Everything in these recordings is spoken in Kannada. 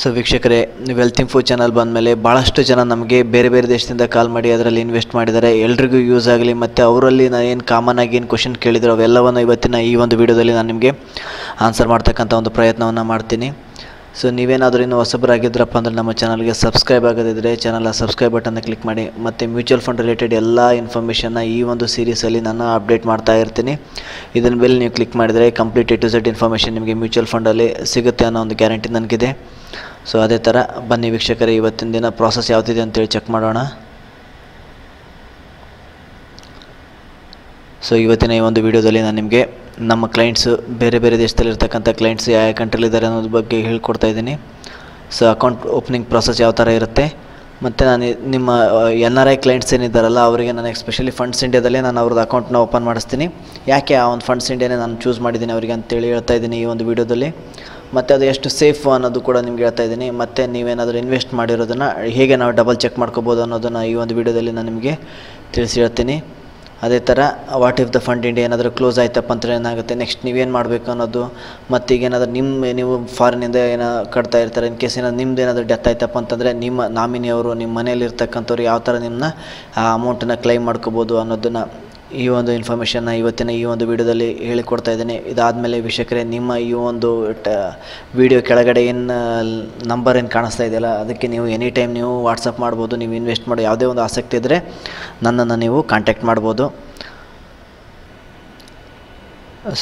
So ವೀಕ್ಷಕರೇ ವೆಲ್ತ್ ಇನ್ಫೋ ಚಾನೆಲ್ ಬಂದ ಮೇಲೆ ಬಹಳಷ್ಟು ಜನ ನಮಗೆ ಬೇರೆ ಬೇರೆ ದೇಶದಿಂದ ಕಾಲ್ ಮಾಡಿ ಅದರಲ್ಲಿ ಇನ್ವೆಸ್ಟ್ ಮಾಡಿದ್ದಾರೆ ಎಲ್ಲರಿಗೂ ಯೂಸ್ ಆಗಲಿ ಮತ್ತೆ ಅವರಲ್ಲಿ ನಾನು ಏನು ಕಾಮನ್ ಆಗಿ ಏನು ಕ್ವೆಶ್ಚನ್ ಕೇಳಿದ್ರು ಅವೆಲ್ಲವನ್ನ ಇವತ್ತಿನ ಈ ಒಂದು ವಿಡಿಯೋದಲ್ಲಿ ನಾನು ನಿಮಗೆ ಆನ್ಸರ್ ಮಾಡತಕ್ಕಂತ ಒಂದು ಪ್ರಯತ್ನವನ್ನ ಮಾಡ್ತೀನಿ So ನೀವೇನಾದರೂ ಇನ್ನು ಹೊಸಬರಾಗಿದ್ರಪ್ಪ ಅಂದ್ರೆ ನಮ್ಮ ಚಾನೆಲ್ ಗೆ ಸಬ್ಸ್ಕ್ರೈಬ್ ಆಗದಿದ್ದರೆ ಚಾನೆಲ್ ಆ ಸಬ್ಸ್ಕ್ರೈಬ್ ಬಟನ್ ಅನ್ನು ಕ್ಲಿಕ್ ಮಾಡಿ ಮತ್ತೆ ಮ್ಯೂಚುವಲ್ ಫಂಡ್ ರಿಲೇಟೆಡ್ ಎಲ್ಲಾ ಇನ್ಫರ್ಮೇಷನ್ ಈ ಒಂದು ಸೀರೀಸ್ ಅಲ್ಲಿ ನಾನು ಅಪ್ಡೇಟ್ ಮಾಡ್ತಾ ಇರ್ತೀನಿ ಇದನ್ನ ಮೇಲೆ ನೀವು ಕ್ಲಿಕ್ ಮಾಡಿದ್ರೆ complete A to Z information ನಿಮಗೆ ಮ್ಯೂಚುವಲ್ ಫಂಡ್ ಅಲ್ಲಿ ಸಿಗುತ್ತೆ ಅನ್ನೋ ಒಂದು ಗ್ಯಾರಂಟಿ ನನಗಿದೆ So that's the bani process check So the video dali clients bere clients country bagge So account opening process ಮತ್ತೆ ನಾನು ನಿಮ್ಮ NRI ಕ್ಲೈಂಟ್ಸ್ ಏನಿದ್ದಾರಲ್ಲ ಅವರಿಗೆ ನಾನು ಎಸ್ಪೆಷಲಿ ಫಂಡ್ಸ್ ಇಂಡಿಯಾದಲ್ಲಿ ನಾನು ಅವರ ಅಕೌಂಟ್ ನ ಓಪನ್ ಮಾಡ್ತೀನಿ ಯಾಕೆ ಆ ಒಂದು ಫಂಡ್ಸ್ ಇಂಡಿಯಾನೇ ನಾನು ಚೂಸ್ ಮಾಡಿದ್ದೀನಿ ಅವರಿಗೆ ಅಂತ ಹೇಳಿ ಹೇಳ್ತಾ ಇದ್ದೀನಿ ಈ ಒಂದು ವಿಡಿಯೋದಲ್ಲಿ ಮತ್ತೆ ಅದು ಎಷ್ಟು ಸೇಫ್ ಅನ್ನೋದು ಕೂಡ ನಿಮಗೆ ಹೇಳ್ತಾ ಇದ್ದೀನಿ ಮತ್ತೆ ನೀವೇನಾದರೂ ಇನ್ವೆಸ್ಟ್ ಮಾಡಿರೋದನ್ನ ಹೇಗೆ ನಾವು ಡಬಲ್ ಚೆಕ್ ಮಾಡ್ಕೊಬಹುದು ಅನ್ನೋದನ್ನ ಈ ಒಂದು ವಿಡಿಯೋದಲ್ಲಿ ನಾನು ನಿಮಗೆ ತಿಳಿಸಿ ಹೇಳ್ತೀನಿ ಅದೇ ತರ what if the fund India ಏನಾದರೂ ಕ್ಲೋಸ್ ಆಯ್ತಪ್ಪ ಅಂದ್ರೆ ಏನಾಗುತ್ತೆ ನೆಕ್ಸ್ಟ್ ನೀವು ಏನು ಮಾಡಬೇಕು ಅನ್ನೋದು ಮತ್ತೆ ಈಗ ಏನಾದರೂ ನೀವು ಫಾರಿನ್ ಇಂದ ಏನ ಕಟ್ತಾ ಇರ್ತಾರೆ ಇನ್ ಕೇಸ್ ಏನಾದರೂ ನಿಮ್ಮದು ಏನಾದರೂ ಡೆತ್ ಆಯ್ತಪ್ಪ ಅಂತಂದ್ರೆ ನಿಮ್ಮ ನಾಮಿನಿ ಅವರು ನಿಮ್ಮ ಮನೆಯಲ್ಲಿ ಇರ್ತಕ್ಕಂತವರು ಯಾವ ತರ ನಿಮ್ಮ ಆ ಅಮೌಂಟ್ ಅನ್ನು ಕ್ಲೈಮ್ ಮಾಡ್ಕೊಬಹುದು ಅನ್ನೋದನ್ನ ಈ ಒಂದು ಇನ್ಫರ್ಮೇಷನ್ ಇವತ್ತಿನ ಈ ಒಂದು ವಿಡಿಯೋದಲ್ಲಿ ಹೇಳಿ ಕೊಡ್ತಾ ಇದ್ದೀನಿ ಇದಾದ ಮೇಲೆ ವೀಕ್ಷಕರೇ ನಿಮ್ಮ ಈ ಒಂದು ವಿಡಿಯೋ ಕೆಳಗಡೆ ಏನು ನಂಬರ್ ಏನು ಕಾಣಿಸ್ತಾ ಇದೆಯಲ್ಲ ಅದಕ್ಕೆ ನೀವು ಎನಿ ಟೈಮ್ ನೀವು WhatsApp ಮಾಡಬಹುದು ನೀವು ಇನ್ವೆಸ್ಟ್ ಮಾಡೋ ಯಾವುದೇ ಒಂದು ಆಸಕ್ತಿ ಇದ್ದರೆ ನನ್ನನ್ನು ನೀವು ಕಾಂಟ್ಯಾಕ್ಟ್ ಮಾಡಬಹುದು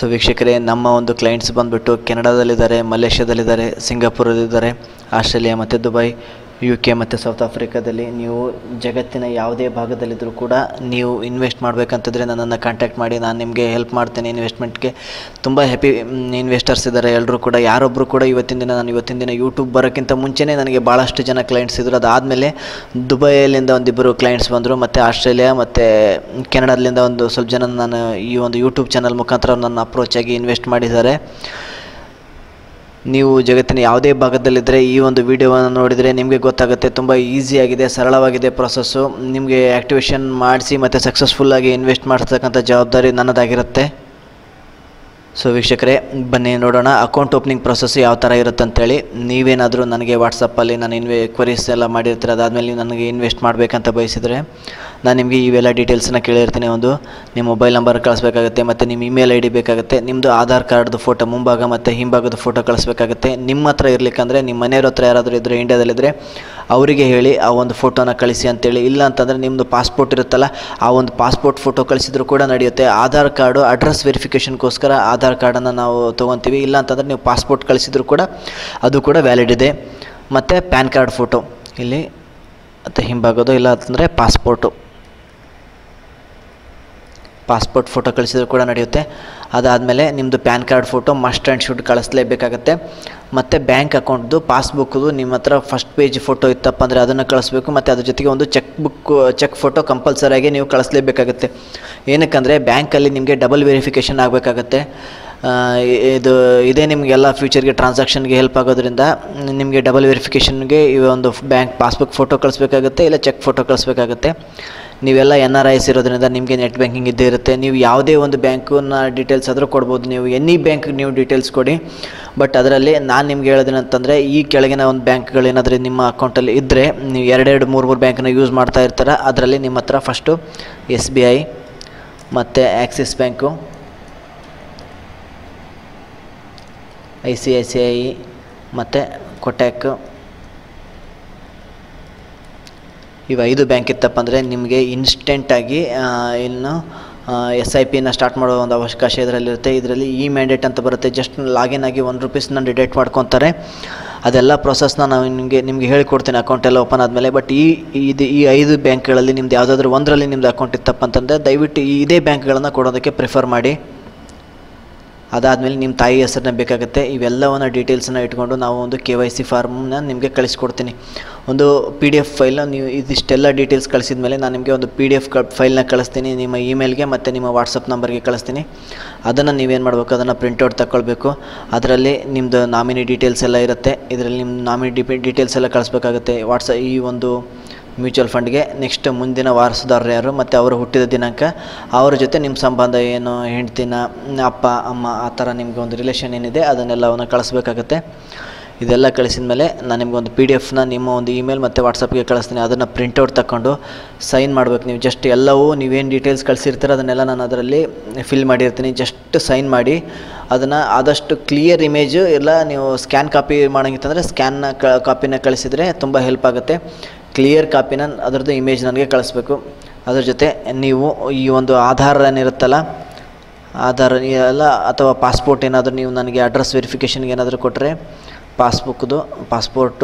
So ವೀಕ್ಷಕರೇ ನಮ್ಮ ಒಂದು ಕ್ಲೈಂಟ್ಸ್ ಬಂದ್ಬಿಟ್ಟು ಕೆನಡಾದಲ್ಲಿ ಇದ್ದಾರೆ ಮಲೇಷಿಯಾದಲ್ಲಿ ಇದ್ದಾರೆ ಸಿಂಗಾಪುರದಲ್ಲಿ ಇದ್ದಾರೆ ಆಸ್ಟ್ರೇಲಿಯಾ ಮತ್ತು ದುಬೈ UK ಮತ್ತೆ ಸೌತ್ ಆಫ್ರಿಕಾದಲ್ಲಿ ನೀವು ಜಗತ್ತಿನ ಯಾವುದೇ ಭಾಗದಲ್ಲಿ ಇದ್ದರೂ ಕೂಡ ನೀವು ಇನ್ವೆಸ್ಟ್ ಮಾಡಬೇಕಂತಿದ್ರೆ ನನ್ನನ್ನು ಕಾಂಟ್ಯಾಕ್ಟ್ ಮಾಡಿ ನಾನು ನಿಮಗೆ ಹೆಲ್ಪ್ ಮಾಡ್ತೀನಿ ಇನ್ವೆಸ್ಟ್ಮೆಂಟ್ ಗೆ ತುಂಬಾ ಹ್ಯಾಪಿ ಇನ್ವೆಸ್ಟರ್ಸ್ ಇದ್ದಾರೆ ಎಲ್ಲರೂ ಕೂಡ ಯಾರೊಬ್ಬರು ಕೂಡ ಇವತ್ತಿನ ದಿನ YouTube ಬರೋಕ್ಕಿಂತ ಮುಂಚೆನೇ ನನಗೆ ಬಹಳಷ್ಟು ಜನ ಕ್ಲೈಂಟ್ಸ್ ಇದ್ದರು ಅದಾದ್ಮೇಲೆ ದುಬೈಯಿಂದ ಒಂದಿಬ್ಬರು ಕ್ಲೈಂಟ್ಸ್ ಬಂದರು ಮತ್ತೆ ಆಸ್ಟ್ರೇಲಿಯಾ ಮತ್ತೆ ಕೆನಡಾದಿಂದ ಒಂದು ಸ್ವಲ್ಪ ಜನ ನಾನು ಈ ಒಂದು YouTube ಚಾನೆಲ್ ಮುಖಾಂತರ ನನ್ನ ಅಪ್ರೋಚ್ ಆಗಿ ಇನ್ವೆಸ್ಟ್ ಮಾಡಿದ್ದಾರೆ ನೀವು ಜಗತ್ತಿನ ಯಾವುದೇ ಭಾಗದಲ್ಲಿ ಇದ್ದರೆ ಈ ಒಂದು ವಿಡಿಯೋವನ್ನು ನೋಡಿದರೆ ನಿಮಗೆ ಗೊತ್ತಾಗುತ್ತೆ ತುಂಬಾ ಈಜಿ ಆಗಿದೆ ಸರಳವಾಗಿದೆ process ನಿಮಗೆ ಆಕ್ಟಿವೇಷನ್ ಮಾಡಿಸಿ ಮತ್ತೆ ಸಕ್ಸಸ್ಫುಲ್ ಆಗಿ ಇನ್ವೆಸ್ಟ್ ಮಾಡತಕ್ಕಂತ ಜವಾಬ್ದಾರಿ ನನ್ನದಾಗಿರುತ್ತೆ So ವೀಕ್ಷಕರೇ ಬನ್ನಿ ನೋಡೋಣ ಅಕೌಂಟ್ ಓಪನಿಂಗ್ process ಯಾವ ತರ ಇರುತ್ತೆ ಅಂತ ಹೇಳಿ ನೀವೇನಾದರೂ ನನಗೆ WhatsApp ಅಲ್ಲಿ ನಾನು ಕ್ವೆರೀಸ್ ಎಲ್ಲ ಮಾಡಿರ್ತೀರಾ ಅದಾದ್ಮೇಲೆ ನೀವು ನನಗೆ ಇನ್ವೆಸ್ಟ್ ಮಾಡಬೇಕಂತ ಬಯಸಿದರೆ ನಾನು ನಿಮಗೆ ಇವೆಲ್ಲ ಡೀಟೇಲ್ಸ್ ಅನ್ನು ಕೇಳಿರ್ತೀನಿ ಒಂದು ನಿಮ್ಮ ಮೊಬೈಲ್ ನಂಬರ್ ಕಳಿಸಬೇಕಾಗುತ್ತೆ ಮತ್ತೆ ನಿಮ್ಮ ಇಮೇಲ್ ಐಡಿ ಬೇಕಾಗುತ್ತೆ ನಿಮ್ಮದು ಆಧಾರ್ ಕಾರ್ಡ್ ದ ಫೋಟೋ ಮುಂಭಾಗ ಮತ್ತೆ ಹಿಂಭಾಗದ ಫೋಟೋ ಕಳಿಸಬೇಕಾಗುತ್ತೆ ನಿಮ್ಮತ್ರ ಇರಲಿಕ್ಕೆ ಅಂದ್ರೆ ನಿಮ್ಮ ಮನೆಯವರತ್ರ ಯಾರಾದರೂ ಇದ್ದರೆ ಇಂಡಿಯಾದಲ್ಲಿ ಇದ್ದರೆ ಅವರಿಗೆ ಹೇಳಿ ಆ ಒಂದು ಫೋಟೋನ ಕಳಿಸಿ ಅಂತ ಹೇಳಿ ಇಲ್ಲ ಅಂತಂದ್ರೆ ನಿಮ್ಮದು ಪಾಸ್ಪೋರ್ಟ್ ಇರುತ್ತಲ್ಲ ಆ ಒಂದು ಪಾಸ್ಪೋರ್ಟ್ ಫೋಟೋ ಕಳಿಸಿದ್ರು ಕೂಡ ನಡೆಯುತ್ತೆ ಆಧಾರ್ ಕಾರ್ಡ್ ಅಡ್ರೆಸ್ ವೆರಿಫಿಕೇಶನ್ ಗೋಸ್ಕರ ಆಧಾರ್ ಕಾರ್ಡ್ ಅನ್ನು ನಾವು ತಗೊಂತೀವಿ ಇಲ್ಲ ಅಂತಂದ್ರೆ ನೀವು ಪಾಸ್ಪೋರ್ಟ್ ಕಳಿಸಿದ್ರು ಕೂಡ ಅದು ಕೂಡ ವ್ಯಾಲಿಡ್ ಇದೆ ಮತ್ತೆ ಪ್ಯಾನ್ ಕಾರ್ಡ್ ಫೋಟೋ ಇಲ್ಲಿ ಮತ್ತೆ ಹಿಂಭಾಗದ ಇಲ್ಲ ಅಂತಂದ್ರೆ ಪಾಸ್ಪೋರ್ಟ್ ಫೋಟೋ ಕಳಿಸಿದ್ರು ಕೂಡ ನಡೆಯುತ್ತೆ ಅದಾದ್ಮೇಲೆ ನಿಮ್ಮದು PAN card photo must and should ಕಳಿಸಲೇಬೇಕಾಗುತ್ತೆ ಮತ್ತೆ ಬ್ಯಾಂಕ್ ಅಕೌಂಟ್ ದು ಪಾಸ್ಬುಕ್ ದು ನಿಮ್ಮತ್ರ ಫಸ್ಟ್ ಪೇಜ್ ಫೋಟೋ ಇತ್ತಪ್ಪ ಅಂದ್ರೆ ಅದನ್ನ ಕಳಿಸಬೇಕು ಮತ್ತೆ ಅದರ ಜೊತೆಗೆ ಒಂದು ಚೆಕ್ ಫೋಟೋ ಕಂಪಲ್ಸರಿ ಆಗಿ ನೀವು ಕಳಿಸಲೇಬೇಕಾಗುತ್ತೆ ಏನಕಂದ್ರೆ ಬ್ಯಾಂಕ್ ಅಲ್ಲಿ ನಿಮಗೆ ಡಬಲ್ ವೆರಿಫಿಕೇಶನ್ ಆಗಬೇಕಾಗುತ್ತೆ ಇದು ಇದೆ ನಿಮಗೆ ಎಲ್ಲಾ ಫ್ಯೂಚರ್ ಗೆ ಟ್ರಾನ್ಸಾಕ್ಷನ್ ಗೆ ಹೆಲ್ಪ್ ಆಗೋದ್ರಿಂದ ನಿಮಗೆ ಡಬಲ್ ವೆರಿಫಿಕೇಶನ್ ಗೆ ಈ ಒಂದು ಬ್ಯಾಂಕ್ ಪಾಸ್ಬುಕ್ ಫೋಟೋ ಕಳಿಸಬೇಕಾಗುತ್ತೆ ಇಲ್ಲ ಚೆಕ್ ಫೋಟೋ ಕಳಿಸಬೇಕಾಗುತ್ತೆ ನೀವೆಲ್ಲ NRIs ಇರೋದ್ರಿಂದ ನಿಮಗೆ ನೆಟ್ ಬ್ಯಾಂಕಿಂಗ್ ಇದ್ದೇ ಇರುತ್ತೆ ನೀವು ಯಾವುದೇ ಒಂದು ಬ್ಯಾಂಕಿನ ಡೀಟೇಲ್ಸ್ ಆದರೂ ಕೊಡಬಹುದು ನೀವು ಎನಿ ಬ್ಯಾಂಕ್ ನೀವು ಡೀಟೇಲ್ಸ್ ಕೊಡಿ ಬಟ್ ಅದರಲ್ಲಿ ನಾನು ನಿಮಗೆ ಹೇಳಿದೆ ಅಂತಂದ್ರೆ ಈ ಕೆಳಗಿನ ಒಂದು ಬ್ಯಾಂಕ್ ಗಳು ಏನಾದರೂ ನಿಮ್ಮ ಅಕೌಂಟ್ ಅಲ್ಲಿ ಇದ್ದರೆ ನೀವು 2 3 ಬ್ಯಾಂಕ್ ನ ಯೂಸ್ ಮಾಡ್ತಾ ಇರ್ತಾರಾ ಅದರಲ್ಲಿ ನಿಮ್ಮತ್ರ ಫಸ್ಟ್ SBI ಮತ್ತೆ ಆಕ್ಸಿಸ್ ಬ್ಯಾಂಕ್ ICICI ಮತ್ತೆ ಕೋಟಕ್ ಇವ 5 ಬ್ಯಾಂಕ್ ಇತ್ತಪ್ಪ ಅಂದ್ರೆ ನಿಮಗೆ ಇನ್ಸ್ಟೆಂಟ್ ಆಗಿ ಇನ್ನು SIP ನ ಸ್ಟಾರ್ಟ್ ಮಾಡೋ ಒಂದು ಅವಕಾಶ ಇದರಲ್ಲಿ ಇರುತ್ತೆ ಇದರಲ್ಲಿ ಈ ಮ್ಯಾಂಡೇಟ್ ಅಂತ ಬರುತ್ತೆ ಜಸ್ಟ್ ಲಾಗಿನ್ ಆಗಿ ₹1 ನ ಡಿಡಕ್ಟ್ ಮಾಡ್ಕೊಂತಾರೆ ಅದೆಲ್ಲ process ನಾನು ನಿಮಗೆ ಹೇಳಿ ಕೊಡ್ತೀನಿ ಅಕೌಂಟ್ ಎಲ್ಲ ಓಪನ್ ಆದ್ಮೇಲೆ ಬಟ್ ಈ 5 ಬ್ಯಾಂಕ್ ಗಳಲ್ಲಿ ನಿಮ್ಮದು ಯಾವುದಾದರೂ ಒಂದರಲ್ಲಿ ನಿಮ್ಮದು ಅಕೌಂಟ್ ಇತ್ತಪ್ಪ ಅಂತಂದ್ರೆ ದಯವಿಟ್ಟು ಇದೇ ಬ್ಯಾಂಕ್ ಗಳನ್ನು ಕೊಡೋದಕ್ಕೆ ಪ್ರಿಫರ್ ಮಾಡಿ ಅದಾದ್ಮೇಲೆ ನಿಮ್ಮ ತಾಯಿ ಹೆಸರನ್ನ ಬೇಕಾಗುತ್ತೆ ಇವೆಲ್ಲವನ್ನ ಡೀಟೇಲ್ಸ್ ಅನ್ನು ಇಟ್ಕೊಂಡು ನಾವು ಒಂದು KYC ಫಾರ್ಮ್ ಅನ್ನು ನಿಮಗೆ ಕಳಿಸಿಕೊಡ್ತೀನಿ ಒಂದು PDF ಫೈಲ್ ನೀವು ಇದಿಷ್ಟೆಲ್ಲ ಡೀಟೇಲ್ಸ್ ಕಳಿಸಿದ ಮೇಲೆ ನಾನು ನಿಮಗೆ ಒಂದು PDF ಫೈಲ್ ನ ಕಳಿಸ್ತೀನಿ ನಿಮ್ಮ ಇಮೇಲ್ ಗೆ ಮತ್ತೆ ನಿಮ್ಮ WhatsApp ನಂಬರ್ ಗೆ ಕಳಿಸ್ತೀನಿ ಅದನ್ನ ನೀವು ಏನು ಮಾಡಬೇಕು ಅದನ್ನ ಪ್ರಿಂಟ್ ಔಟ್ ತಕೊಳ್ಳಬೇಕು ಅದರಲ್ಲಿ ನಿಮ್ಮದು ನಾಮಿನಿ ಡೀಟೇಲ್ಸ್ ಎಲ್ಲ ಇರುತ್ತೆ ಇದರಲ್ಲಿ ನಿಮ್ಮ ನಾಮಿನಿ ಡೀಟೇಲ್ಸ್ ಎಲ್ಲ ಕಳಿಸಬೇಕಾಗುತ್ತೆ WhatsApp ಈ ಒಂದು ಮ್ಯೂಚುವಲ್ ಫಂಡ್ ಗೆ ನೆಕ್ಸ್ಟ್ ಮುಂದಿನ ವಾರಸುದಾರರು ಯಾರು ಮತ್ತೆ ಅವರು ಹುಟ್ಟಿದ ದಿನಾಂಕ ಅವರ ಜೊತೆ ನಿಮ್ಮ ಸಂಬಂಧ ಏನು ಹೆಂಡತಿನ ಅಪ್ಪ ಅಮ್ಮ ಆ ತರ ನಿಮಗೆ ಒಂದು ರಿಲೇಷನ್ ಏನಿದೆ ಅದನ್ನೆಲ್ಲವನ್ನ ಕಳಿಸಬೇಕಾಗುತ್ತೆ ಇದೆಲ್ಲ ಕಳಿಸಿದ ಮೇಲೆ ನಾನು ನಿಮಗೆ ಒಂದು PDF ನ ನಿಮ್ಮ ಒಂದು ಇಮೇಲ್ ಮತ್ತೆ WhatsApp ಗೆ ಕಳಿಸ್ತೀನಿ ಅದನ್ನ ಪ್ರಿಂಟ್ ಔಟ್ ತಕೊಂಡು ಸೈನ್ ಮಾಡಬೇಕು ನೀವು ಜಸ್ಟ್ ಎಲ್ಲವೂ ನೀವು ಏನು ಡೀಟೇಲ್ಸ್ ಕಳಿಸಿರ್ತೀರಾ ಅದನ್ನೆಲ್ಲ ನಾನು ಅದರಲ್ಲಿ ಫಿಲ್ ಮಾಡಿರ್ತೀನಿ ಜಸ್ಟ್ ಸೈನ್ ಮಾಡಿ ಅದನ್ನ ಆದಷ್ಟು ಕ್ಲಿಯರ್ ಇಮೇಜ್ ಇಲ್ಲ ನೀವು ಸ್ಕ್ಯಾನ್ ಕಾಪಿ ಮಾಡೋಂಗಿತ್ತಂದ್ರೆ ಸ್ಕ್ಯಾನ್ ನ ಕಾಪಿನ ಕಳಿಸಿದ್ರೆ ತುಂಬಾ ಹೆಲ್ಪ್ ಆಗುತ್ತೆ ಕ್ಲಿಯರ್ ಕಾಪಿನ ಅದರದು ಇಮೇಜ್ ನನಗೆ ಕಳಿಸಬೇಕು ಅದರ ಜೊತೆ ನೀವು ಈ ಒಂದು ಆಧಾರ ಏನಿರುತ್ತಲ್ಲ ಆಧಾರ ಎಲ್ಲ ಅಥವಾ ಪಾಸ್ಪೋರ್ಟ್ ಏನಾದರೂ ನೀವು ನನಗೆ ಅಡ್ರೆಸ್ ವೆರಿಫಿಕೇಶನ್ ಗೆ ಏನಾದರೂ ಕೊಟ್ಟರೆ ಪಾಸ್ಬುಕ್ ದು ಪಾಸ್ಪೋರ್ಟ್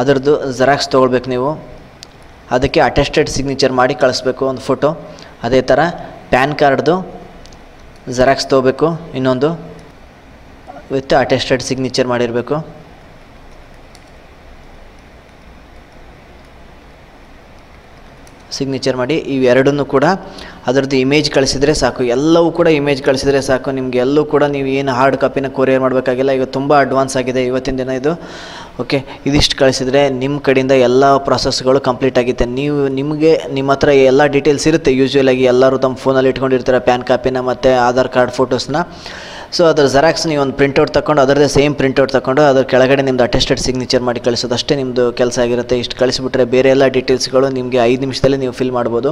ಅದರದು ಜೆರಾಕ್ಸ್ ತಗೊಳ್ಳಬೇಕು ನೀವು ಅದಕ್ಕೆ ಅಟೆಸ್ಟೆಡ್ ಸಿಗ್ನೇಚರ್ ಮಾಡಿ ಕಳಿಸಬೇಕು ಒಂದು ಫೋಟೋ ಅದೇ ತರ ಪ್ಯಾನ್ ಕಾರ್ಡ್ ದು ಜೆರಾಕ್ಸ್ ತಗೊಳ್ಳಬೇಕು ಇನ್ನೊಂದು ವಿತ್ ಅಟೆಸ್ಟೆಡ್ ಸಿಗ್ನೇಚರ್ ಮಾಡಿರಬೇಕು ಸಿಗ್ನೇಚರ್ ಮಾಡಿ ಈ ಎರಡನ್ನೂ ಕೂಡ ಅದರದು ಇಮೇಜ್ ಕಳಿಸಿದ್ರೆ ಸಾಕು ಎಲ್ಲವೂ ಕೂಡ ಇಮೇಜ್ ಕಳಿಸಿದ್ರೆ ಸಾಕು ನಿಮಗೆ ಎಲ್ಲೂ ಕೂಡ ನೀವು ಏನು ಹಾರ್ಡ್ ಕಾಪಿನ ಕೊರಿಯರ್ ಮಾಡಬೇಕಾಗಿಲ್ಲ ಈಗ ತುಂಬಾ ಅಡ್ವಾನ್ಸ್ ಆಗಿದೆ ಇವತ್ತಿನ ದಿನ ಇದು ಓಕೆ ಇದಿಷ್ಟು ಕಳಿಸಿದ್ರೆ ನಿಮ್ಮ ಕಡೆಯಿಂದ ಎಲ್ಲಾ process ಗಳು ಕಂಪ್ಲೀಟ್ ಆಗುತ್ತೆ ನೀವು ನಿಮಗೆ ನಿಮ್ಮತ್ರ ಎಲ್ಲಾ ಡೀಟೇಲ್ಸ್ ಇರುತ್ತೆ ಯೂಶುವಲ್ ಆಗಿ ಎಲ್ಲರೂ ತಮ್ಮ ಫೋನ್ ಅಲ್ಲಿ ಇಟ್ಕೊಂಡಿರ್ತಾರೆ ಪ್ಯಾನ್ ಕಾಪಿನ ಮತ್ತೆ ಆಧಾರ್ ಕಾರ್ಡ್ ಫೋಟೋಸ್ ನ ಸೋ ಅದರ ಜೆರಾಕ್ಸ್ ನೀವು ಒಂದು ಪ್ರಿಂಟ್ ಔಟ್ ತಕೊಂಡು ಅದರದೇ ಸೇಮ್ ಪ್ರಿಂಟ್ ಔಟ್ ತಕೊಂಡು ಅದರ ಕೆಳಗಡೆ ನಿಮ್ಮದು ಅಟೆಸ್ಟೆಡ್ ಸಿಗ್ನೇಚರ್ ಮಾಡಿ ಕಳಿಸೋದು ಅಷ್ಟೇ ನಿಮ್ಮದು ಕೆಲಸ ಆಗಿರುತ್ತೆ ಇಷ್ಟು ಕಳಿಸಿಬಿಟ್ರೆ ಬೇರೆ ಎಲ್ಲಾ ಡೀಟೇಲ್ಸ್ ಗಳು ನಿಮಗೆ 5 ನಿಮಿಷದಲ್ಲಿ ನೀವು ಫಿಲ್ ಮಾಡಬಹುದು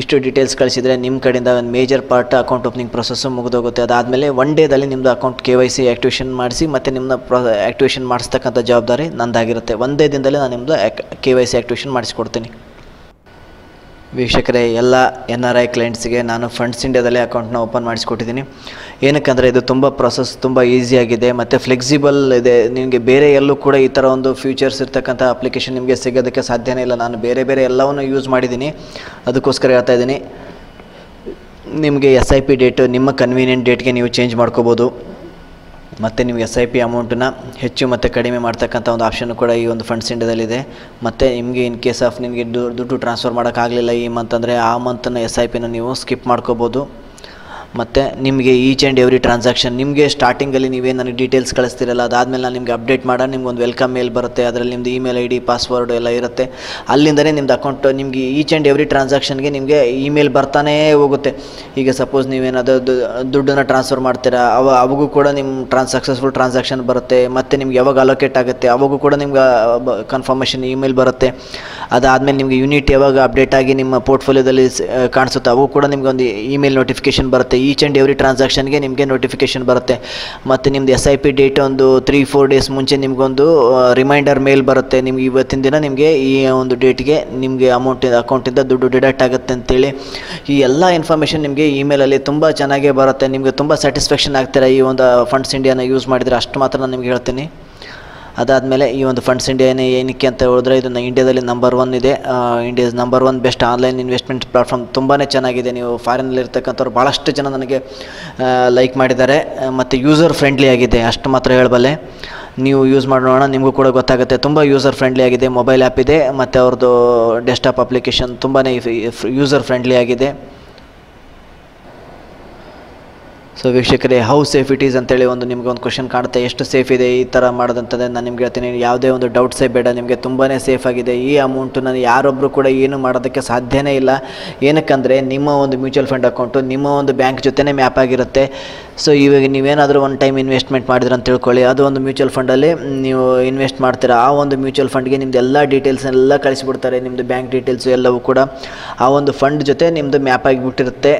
ಇಷ್ಟು ಡೀಟೇಲ್ಸ್ ಕಳಿಸಿದ್ರೆ ನಿಮ್ಮ ಕಡೆಯಿಂದ ಒಂದು major part account opening process ಮುಗಿದೋಗುತ್ತೆ ಅದಾದ ಮೇಲೆ 1 ಡೇ ದಲ್ಲಿ ನಿಮ್ಮದು ಅಕೌಂಟ್ KYC ಆಕ್ಟಿವೇಷನ್ ಮಾಡಿಸಿ ಮತ್ತೆ ನಿಮ್ಮ ಆಕ್ಟಿವೇಷನ್ ಮಾಡಿಸತಕ್ಕಂತ ಜವಾಬ್ದಾರಿ ನಂದಾಗಿರುತ್ತೆ ಒಂದೇ ದಿನದಲ್ಲಿ ನಾನು ನಿಮ್ಮದು KYC ಆಕ್ಟಿವೇಷನ್ ಮಾಡಿಸಿ ಕೊಡ್ತೀನಿ ವೀಕ್ಷಕರೇ ಎಲ್ಲ NRI ಕ್ಲೈಂಟ್ಸ್ ಗೆ ನಾನು ಫಂಡ್ಸ್ ಇಂಡಿಯಾದಲ್ಲಿ ಅಕೌಂಟ್ ನ ಓಪನ್ ಮಾಡಿಸಿ ಕೊಟ್ಟಿದ್ದೀನಿ ಏನಕಂದ್ರೆ ಇದು ತುಂಬಾ process ತುಂಬಾ ಈಜಿ ಆಗಿದೆ ಮತ್ತೆ ಫ್ಲೆಕ್ಸಿಬಲ್ ಇದೆ ನಿಮಗೆ ಬೇರೆ ಎಲ್ಲೂ ಕೂಡ ಈ ತರ ಒಂದು ಫೀಚರ್ಸ್ ಇರತಕ್ಕಂತ ಅಪ್ಲಿಕೇಶನ್ ನಿಮಗೆ ಸಿಗೋದಕ್ಕೆ ಸಾಧ್ಯನೇ ಇಲ್ಲ ನಾನು ಬೇರೆ ಎಲ್ಲವನ್ನೂ ಯೂಸ್ ಮಾಡಿದಿನಿ ಅದಕ್ಕೋಸ್ಕರ ಹೇಳ್ತಾ ಇದ್ದೀನಿ ನಿಮಗೆ SIP ಡೇಟ್ ನಿಮ್ಮ ಕನ್ವೀನಿಯಂಟ್ ಡೇಟ್ ಗೆ ನೀವು ಚೇಂಜ್ ಮಾಡ್ಕೊಬಹುದು ಮತ್ತೆ ನೀವು SIP ಅಮೌಂಟ್ ನ ಹೆಚ್ಚು ಮತ್ತೆ ಕಡಿಮೆ ಮಾಡತಕ್ಕಂತ ಒಂದು ಆಪ್ಷನ್ ಕೂಡ ಈ ಒಂದು ಫಂಡ್ಸ್ ಇಂಡಿಯಾದಲ್ಲಿ ಇದೆ ಮತ್ತೆ ನಿಮಗೆ ಇನ್ ಕೇಸ್ ಆಫ್ ನಿಮಗೆ ದುಡ್ಡು ಟ್ರಾನ್ಸ್ಫರ್ ಮಾಡಕ ಆಗಲಿಲ್ಲ ಈ ಮಂತ್ ಅಂದ್ರೆ ಆ ಮಂತ್ ನ SIP ನ ನೀವು ಸ್ಕಿಪ್ ಮಾಡ್ಕೊಬಹುದು ಮತ್ತೆ ನಿಮಗೆ each and every transaction ನಿಮಗೆ ಸ್ಟಾರ್ಟಿಂಗ್ ಅಲ್ಲಿ ನೀವೇ ನನಗೆ ಡೀಟೇಲ್ಸ್ ಕಳಿಸ್ತಿರಲ್ಲ ಅದಾದ ಮೇಲೆ ನಾನು ನಿಮಗೆ ಅಪ್ಡೇಟ್ ಮಾಡಾ ನಿಮಗೆ ಒಂದು ವೆಲ್ಕಮ್ ಮೇಲ್ ಬರುತ್ತೆ ಅದರಲ್ಲಿ ನಿಮ್ಮದು ಇಮೇಲ್ ಐಡಿ ಪಾಸ್ವರ್ಡ್ ಎಲ್ಲ ಇರುತ್ತೆ ಅಲ್ಲಿಂದನೇ ನಿಮ್ಮದು ಅಕೌಂಟ್ ನಿಮಗೆ each and every transaction ಗೆ ನಿಮಗೆ ಇಮೇಲ್ ಬರ್ತಾನೇ ಹೋಗುತ್ತೆ ಈಗ ಸಪೋಸ್ ನೀವು ಏನಾದರೂ ದುಡ್ಡನ್ನ ಟ್ರಾನ್ಸ್ಫರ್ ಮಾಡ್ತೀರಾ ಅವಗೂ ಕೂಡ ನಿಮ್ಮ ಸಕ್ಸಸ್ಫುಲ್ ಟ್ರಾನ್ಸಾಕ್ಷನ್ ಬರುತ್ತೆ ಮತ್ತೆ ನಿಮಗೆ ಯಾವಾಗ ಅಲೋಕೇಟ್ ಆಗುತ್ತೆ ಅವಗೂ ಕೂಡ ನಿಮಗೆ ಕನ್ಫರ್ಮೇಷನ್ ಇಮೇಲ್ ಬರುತ್ತೆ ಅದಾದ ಮೇಲೆ ನಿಮಗೆ ಯೂನಿಟ್ ಯಾವಾಗ ಅಪ್ಡೇಟ್ ಆಗಿ ನಿಮ್ಮ ಪೋರ್ಟ್ಫೋಲಿಯೋದಲ್ಲಿ ಕಾಣಿಸುತ್ತೆ ಅವೂ ಕೂಡ ನಿಮಗೆ ಒಂದು ಇಮೇಲ್ ನೋಟಿಫಿಕೇಶನ್ ಬರುತ್ತೆ each and every transaction ಗೆ ನಿಮಗೆ ನೋಟಿಫಿಕೇಶನ್ ಬರುತ್ತೆ ಮತ್ತೆ ನಿಮ್ಮದು SIP ಡೇಟ್ ಒಂದು 3-4 ಡೇಸ್ ಮುಂಚೆ ನಿಮಗೆ ಒಂದು ರಿಮೈಂಡರ್ ಮೇಲ್ ಬರುತ್ತೆ ನಿಮಗೆ ಇವತ್ತಿನ ದಿನ ನಿಮಗೆ ಈ ಒಂದು ಡೇಟ್ ಗೆ ನಿಮಗೆ ಅಮೌಂಟ್ ಅಕೌಂಟ್ ಇಂದ ದುಡ್ಡು ಡಿಡಕ್ಟ್ ಆಗುತ್ತೆ ಅಂತ ಹೇಳಿ ಈ ಎಲ್ಲಾ ಇನ್ಫರ್ಮೇಷನ್ ನಿಮಗೆ ಇಮೇಲ್ ಅಲ್ಲಿ ತುಂಬಾ ಚೆನ್ನಾಗಿ ಬರುತ್ತೆ ನಿಮಗೆ ತುಂಬಾ ಸ್ಯಾಟಿಸ್ಫ್ಯಾಕ್ಷನ್ ಆಗ್ತಿರ ಈ ಒಂದು ಫಂಡ್ಸ್ ಇಂಡಿಯಾನ ಯೂಸ್ ಮಾಡಿದ್ರೆ ಅಷ್ಟೇ ಮಾತ್ರ ನಾನು ನಿಮಗೆ ಹೇಳ್ತೀನಿ ಅದಾದ ಮೇಲೆ ಈ ಒಂದು ಫಂಡ್ಸ್ ಇಂಡಿಯಾನೇ ಏನಕ್ಕೆ ಅಂತ ಹೇಳಿದ್ರೆ ಇದು ಇಂಡಿಯಾದಲ್ಲಿ ನಂಬರ್ 1 ಇದೆ India's number 1 best online investment platform ತುಂಬಾನೇ ಚೆನ್ನಾಗಿದೆ ನೀವು ಫಾರಿನ್ ಅಲ್ಲಿ ಇರತಕ್ಕಂತವರು ಬಹಳಷ್ಟು ಜನ ನನಗೆ ಲೈಕ್ ಮಾಡಿದ್ದಾರೆ ಮತ್ತೆ ಯೂಸರ್ ಫ್ರೆಂಡ್ಲಿ ಆಗಿದೆ ಅಷ್ಟೇ ಮಾತ್ರ ಹೇಳಬಲ್ಲೆ ನೀವು ಯೂಸ್ ಮಾಡೋಣ ನಿಮಗೂ ಕೂಡ ಗೊತ್ತಾಗುತ್ತೆ ತುಂಬಾ ಯೂಸರ್ ಫ್ರೆಂಡ್ಲಿ ಆಗಿದೆ ಮೊಬೈಲ್ ಆಪ್ ಇದೆ ಮತ್ತೆ ಅವರದು ಡೆಸ್ಕ್ಟಾಪ್ ಅಪ್ಲಿಕೇಶನ್ ತುಂಬಾನೇ ಯೂಸರ್ ಫ್ರೆಂಡ್ಲಿ ಆಗಿದೆ ಸೋ ವೀಕ್ಷಕರೇ ಹೌ ಸೇಫ್ ಇಟ್ ಇಸ್ ಅಂತ ಹೇಳಿ ಒಂದು ನಿಮಗೆ ಒಂದು ಕ್ವೆಶ್ಚನ್ ಕಾಣುತ್ತೆ ಎಷ್ಟು ಸೇಫ್ ಇದೆ ಈ ತರ ಮಾಡೋದಂತಂದ್ರೆ ನಾನು ನಿಮಗೆ ಹೇಳ್ತೀನಿ ಯಾವುದೇ ಒಂದು ಡೌಟ್ಸ್ ಬೇಡ ನಿಮಗೆ ತುಂಬಾನೇ ಸೇಫ್ ಆಗಿದೆ ಈ ಅಮೌಂಟ್ ನಾನು ಯಾರೊಬ್ಬರು ಕೂಡ ಏನು ಮಾಡೋದಕ್ಕೆ ಸಾಧ್ಯನೇ ಇಲ್ಲ ಏನಕಂದ್ರೆ ನಿಮ್ಮ ಒಂದು ಮ್ಯೂಚುವಲ್ ಫಂಡ್ ಅಕೌಂಟ್ ನಿಮ್ಮ ಒಂದು ಬ್ಯಾಂಕ್ ಜೊತೆನೇ ಮ್ಯಾಪ್ ಆಗಿರುತ್ತೆ ಸೋ ಈಗ ನೀವು ಏನಾದರೂ ಒಂದು ಟೈಮ್ ಇನ್ವೆಸ್ಟ್ಮೆಂಟ್ ಮಾಡಿದ್ರೆ ಅಂತ ತಿಳ್ಕೊಳ್ಳಿ ಅದು ಒಂದು ಮ್ಯೂಚುವಲ್ ಫಂಡ್ ಅಲ್ಲಿ ನೀವು ಇನ್ವೆಸ್ಟ್ ಮಾಡ್ತೀರಾ ಆ ಒಂದು ಮ್ಯೂಚುವಲ್ ಫಂಡ್ ಗೆ ನಿಮ್ಮದು ಎಲ್ಲಾ ಡೀಟೇಲ್ಸ್ ಎಲ್ಲ ಕಳಿಸಿ ಬಿಡ್ತಾರೆ ನಿಮ್ಮದು ಬ್ಯಾಂಕ್ ಡೀಟೇಲ್ಸ್ ಎಲ್ಲವೂ ಕೂಡ ಆ ಒಂದು ಫಂಡ್ ಜೊತೆ ನಿಮ್ಮದು ಮ್ಯಾಪ್ ಆಗಿಬಿಟ್ಟಿರುತ್ತೆ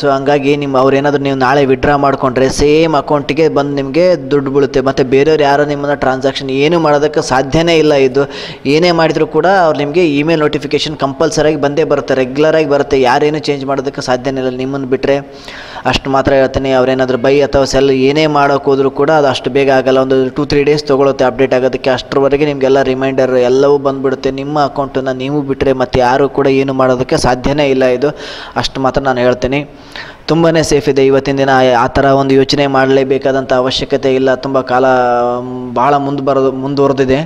ಸೋ ಹಾಗಾಗಿ ನಿಮ್ಮ ಅವರು ಏನಾದರೂ ನೀವು ನಾಳೆ ವಿಡ್ರಾ ಮಾಡ್ಕೊಂಡ್ರೆ ಸೇಮ್ ಅಕೌಂಟ್ ಗೆ ಬಂದು ನಿಮಗೆ ದುಡ್ಡು ಬೀಳುತ್ತೆ ಮತ್ತೆ ಬೇರೆಯವರು ಯಾರು ನಿಮ್ಮನ್ನ ಟ್ರಾನ್ಸಾಕ್ಷನ್ ಏನು ಮಾಡೋದಕ್ಕೆ ಸಾಧ್ಯನೇ ಇಲ್ಲ ಇದು ಏನೇ ಮಾಡಿದ್ರು ಕೂಡ ಅವರು ನಿಮಗೆ ಇಮೇಲ್ ನೋಟಿಫಿಕೇಶನ್ ಕಂಪಲ್ಸರಿ ಆಗಿ ಬಂದೇ ಬರುತ್ತೆ ರೆಗ್ಯುಲರ್ ಆಗಿ ಬರುತ್ತೆ ಯಾರು ಏನು ಚೇಂಜ್ ಮಾಡೋದಕ್ಕೆ ಸಾಧ್ಯನೇ ಇಲ್ಲ ನಿಮ್ಮನ್ನ ಬಿಟ್ರೆ ಅಷ್ಟು ಮಾತ್ರ ಹೇಳ್ತೀನಿ ಅವರು ಏನಾದರೂ ಬೈ ಅಥವಾ ಸೆಲ್ ಏನೇ ಮಾಡೋಕೆ ಹೋದರೂ ಕೂಡ ಅದು ಅಷ್ಟು ಬೇಗ ಆಗಲ್ಲ ಒಂದು 2-3 ಡೇಸ್ ತಗೊಳ್ಳುತ್ತೆ ಅಪ್ಡೇಟ್ ಆಗೋದಕ್ಕೆ ಅಷ್ಟರವರೆಗೆ ನಿಮಗೆಲ್ಲ ರಿಮೈಂಡರ್ ಎಲ್ಲವೂ ಬಂದ್ಬಿಡುತ್ತೆ ನಿಮ್ಮ ಅಕೌಂಟ್ ಅನ್ನು ನೀವು ಬಿಟ್ರೆ ಮತ್ತೆ ಯಾರು ಕೂಡ ಏನು ಮಾಡೋದಕ್ಕೆ ಸಾಧ್ಯನೇ ಇಲ್ಲ ಇದು ಅಷ್ಟು ಮಾತ್ರ ನಾನು ಹೇಳ್ತೀನಿ ತುಂಬಾನೇ ಸೇಫ್ ಇದೆ ಇವತ್ತಿನ ದಿನ ಆ ತರ ಒಂದು ಯೋಚನೆ ಮಾಡಲೇಬೇಕಾದಂತ ಅವಶ್ಯಕತೆ ಇಲ್ಲ ತುಂಬಾ ಕಾಲ ಬಹಳ ಮುಂದುವರೆದಿದೆ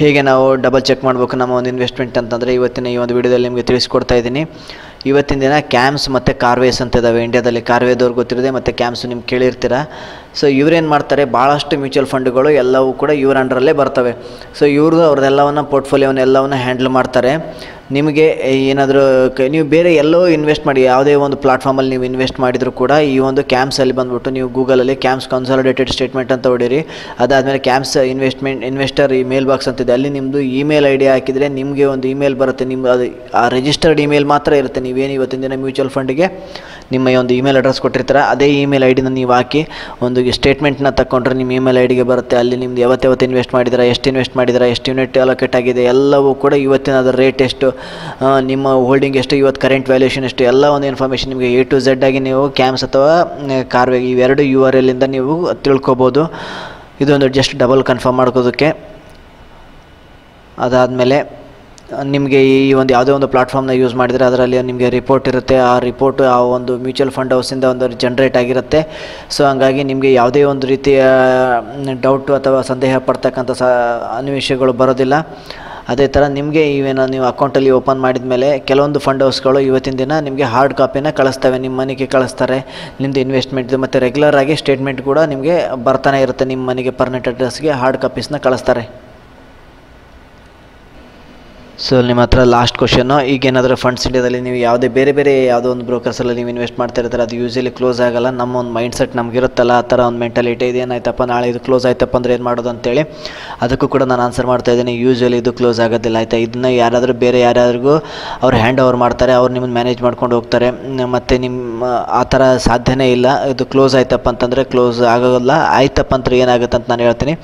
ಹೇಗೆ ನಾವು ಡಬಲ್ ಚೆಕ್ ಮಾಡಬೇಕು ನಮ್ಮ ಒಂದು ಇನ್ವೆಸ್ಟ್ಮೆಂಟ್ ಅಂತಂದ್ರೆ ಇವತ್ತಿನ ಈ ಒಂದು ವಿಡಿಯೋದಲ್ಲಿ ನಿಮಗೆ ತಿಳಿಸಿಕೊಡ್ತಾ ಇದ್ದೀನಿ ಇವತ್ತಿನ ದಿನ ಕ್ಯಾಮ್ಸ್ ಮತ್ತೆ ಕಾರ್ವೇಸ್ ಅಂತ ಇದಾವೆ ಇಂಡಿಯಾದಲ್ಲಿ ಕಾರ್ವೇದವರು ಗೊತ್ತಿರದೆ ಮತ್ತೆ ಕ್ಯಾಮ್ಸ್ ನಿಮಗೆ ಕೇಳಿರ್ತೀರಾ So ಇವರು ಏನು ಮಾಡ್ತಾರೆ ಬಹಳಷ್ಟು ಮ್ಯೂಚುವಲ್ ಫಂಡ್ಗಳು ಎಲ್ಲವೂ ಕೂಡ ಇವರ ಅಂಡರಲ್ಲೇ ಬರ್ತವೆ ಸೊ ಇವರು ಅವರದೆಲ್ಲವನ್ನ ಪೋರ್ಟ್ಫೋಲಿಯೋನ ಎಲ್ಲವನ್ನ ಹ್ಯಾಂಡಲ್ ಮಾಡ್ತಾರೆ ನಿಮಗೆ ಏನಾದರೂ ನೀವು ಬೇರೆ ಎಲ್ಲೋ ಇನ್ವೆಸ್ಟ್ ಮಾಡಿ ಯಾವುದೇ ಒಂದು ಪ್ಲಾಟ್ಫಾರ್ಮ್ ಅಲ್ಲಿ ನೀವು ಇನ್ವೆಸ್ಟ್ ಮಾಡಿದರೂ ಕೂಡ ಈ ಒಂದು ಕ್ಯಾಂಪ್ಸ್ ಅಲ್ಲಿ ಬಂದ್ಬಿಟ್ಟು ನೀವು ಗೂಗಲ್ ಅಲ್ಲಿ ಕ್ಯಾಂಪ್ಸ್ ಕನ್ಸಾಲಿಡೇಟೆಡ್ ಸ್ಟೇಟ್ಮೆಂಟ್ ಅಂತ ಹೊಡಿರಿ ಅದಾದ್ಮೇಲೆ CAMS investment investor email box ಅಂತ ಇದೆ ಅಲ್ಲಿ ನಿಮ್ಮದು ಇಮೇಲ್ ಐಡಿ ಹಾಕಿದ್ರೆ ನಿಮಗೆ ಒಂದು ಇಮೇಲ್ ಬರುತ್ತೆ ನಿಮ್ಮ ಅದು ಆ ರಿಜಿಸ್ಟರ್ಡ್ ಇಮೇಲ್ ಮಾತ್ರ ಇರುತ್ತೆ ನೀವೇನು ಇವತ್ತಿನ ದಿನ ಮ್ಯೂಚುವಲ್ ಫಂಡ್ಗೆ ನಿಮ್ಮ ಒಂದು ಇಮೇಲ್ ಅಡ್ರೆಸ್ ಕೊಟ್ಟಿರ್ತಾರೆ ಅದೇ ಇಮೇಲ್ ಐಡಿನ ನೀವು ಹಾಕಿ ಒಂದು ಸ್ಟೇಟ್ಮೆಂಟ್ನ ತಗೊಂಡ್ರೆ ನಿಮ್ಮ ಇಮೇಲ್ ಐಡಿಗೆ ಬರುತ್ತೆ ಅಲ್ಲಿ ನಿಮ್ದು ಯಾವತ್ತು ಇನ್ವೆಸ್ಟ್ ಮಾಡಿದ್ರೆ ಎಷ್ಟು ಇನ್ವೆಸ್ಟ್ ಮಾಡಿದ್ರೆ ಎಷ್ಟು ಯೂನಿಟ್ ಅಲೋಕೇಟ್ ಆಗಿದೆ ಎಲ್ಲವೂ ಕೂಡ ಇವತ್ತಿನ ಅದರ ರೇಟ್ ಎಷ್ಟು ನಿಮ್ಮ ಹೋಲ್ಡಿಂಗ್ ಎಷ್ಟು ಇವತ್ತು ಕರೆಂಟ್ ವ್ಯಾಲ್ಯೂಯೇಷನ್ ಎಷ್ಟು ಎಲ್ಲ ಒಂದು ಇನ್ಫಾರ್ಮೇಷನ್ ನಿಮಗೆ ಎ ಟು ಝೆಡ್ ಆಗಿ ನೀವು ಕ್ಯಾಂಪ್ಸ್ ಅಥವಾ ಕಾರ್ವೇಗಿ ಇವೆರಡು ಯು ಆರ್ ಎಲ್ಲಿಂದ ನೀವು ತಿಳ್ಕೊಬೋದು ಇದೊಂದು ಜಸ್ಟ್ ಡಬಲ್ ಕನ್ಫರ್ಮ್ ಮಾಡ್ಕೋದಕ್ಕೆ ಅದಾದಮೇಲೆ ನಿಮಗೆ ಈ ಒಂದು ಯಾವುದೇ ಒಂದು ಪ್ಲಾಟ್ಫಾರ್ಮ್ನ ಯೂಸ್ ಮಾಡಿದರೆ ಅದರಲ್ಲಿ ನಿಮಗೆ ರಿಪೋರ್ಟ್ ಇರುತ್ತೆ ಆ ರಿಪೋರ್ಟ್ ಆ ಒಂದು ಮ್ಯೂಚುವಲ್ ಫಂಡ್ ಹೌಸಿಂದ ಒಂದು ಜನ್ರೇಟ್ ಆಗಿರುತ್ತೆ ಸೊ ಹಾಗಾಗಿ ನಿಮಗೆ ಯಾವುದೇ ಒಂದು ರೀತಿಯ ಡೌಟು ಅಥವಾ ಸಂದೇಹ ಪಡ್ತಕ್ಕಂಥ ಅನಿವೇಶಗಳು ಬರೋದಿಲ್ಲ ಅದೇ ಥರ ನಿಮಗೆ ಇವೇನೋ ನೀವು ಅಕೌಂಟಲ್ಲಿ ಓಪನ್ ಮಾಡಿದ ಮೇಲೆ ಕೆಲವೊಂದು ಫಂಡ್ ಹೌಸ್ಗಳು ಇವತ್ತಿನ ದಿನ ನಿಮಗೆ ಹಾರ್ಡ್ ಕಾಪಿನ ಕಳಿಸ್ತವೆ ನಿಮ್ಮ ಮನೆಗೆ ಕಳಿಸ್ತಾರೆ ನಿಮ್ಮದು ಇನ್ವೆಸ್ಟ್ಮೆಂಟ್ದು ಮತ್ತು ರೆಗ್ಯುಲರ್ ಆಗಿ ಸ್ಟೇಟ್ಮೆಂಟ್ ಕೂಡ ನಿಮಗೆ ಬರ್ತಾನೆ ಇರುತ್ತೆ ನಿಮ್ಮ ಮನೆಗೆ ಪರ್ಮನೆಂಟ್ ಅಡ್ರೆಸ್ಗೆ ಹಾರ್ಡ್ ಕಾಪೀಸ್ನ ಕಳಿಸ್ತಾರೆ ಸೊ ನಿಮ್ಮ ಹತ್ರ ಲಾಸ್ಟ್ ಕ್ವಶನು ಈಗೇನಾದರೂ ಫಂಡ್ಸ್ ಇಂಡಿಯಾದಲ್ಲಿ ನೀವು ಯಾವುದೇ ಬೇರೆ ಬೇರೆ ಯಾವುದೋ ಒಂದು ಬ್ರೋಕರ್ಸಲ್ಲಿ ನೀವು ಇನ್ವೆಸ್ಟ್ ಮಾಡ್ತಾ ಇರ್ತಾರೆ ಅದು ಯೂಶಲಿ ಕ್ಲೋಸ್ ಆಗೋಲ್ಲ ನಮ್ಮ ಒಂದು ಮೈಂಡ್ಸೆಟ್ ನಮಗಿರುತ್ತಲ್ಲ ಆ ಥರ ಒಂದು ಮೆಂಟಾಲಿಟಿ ಇದು ಏನಾಯ್ತಪ್ಪ ನಾಳೆ ಇದು ಕ್ಲೋಸ್ ಆಯ್ತಪ್ಪ ಅಂದರೆ ಏನು ಮಾಡೋದು ಅಂತೇಳಿ ಅದಕ್ಕೂ ಕೂಡ ನಾನು ಆನ್ಸರ್ ಮಾಡ್ತಾಯಿದ್ದೀನಿ ಯೂಶಲಿ ಇದು ಕ್ಲೋಸ್ ಆಗೋದಿಲ್ಲ ಆಯಿತಾ ಇದನ್ನ ಯಾರಾದರೂ ಬೇರೆ ಯಾರ್ಯಾರಿಗೂ ಅವ್ರು ಹ್ಯಾಂಡ್ ಓವರ್ ಮಾಡ್ತಾರೆ ಅವ್ರು ನಿಮ್ಮನ್ನು ಮ್ಯಾನೇಜ್ ಮಾಡ್ಕೊಂಡು ಹೋಗ್ತಾರೆ ಮತ್ತು ನಿಮ್ಮ ಆ ಥರ ಸಾಧ್ಯನೇ ಇಲ್ಲ ಇದು ಕ್ಲೋಸ್ ಆಯ್ತಪ್ಪ ಅಂತಂದರೆ ಕ್ಲೋಸ್ ಆಗೋಲ್ಲ ಆಯ್ತಪ್ಪ ಅಂದ್ರೆ ಏನಾಗುತ್ತೆ ಅಂತ ನಾನು ಹೇಳ್ತೀನಿ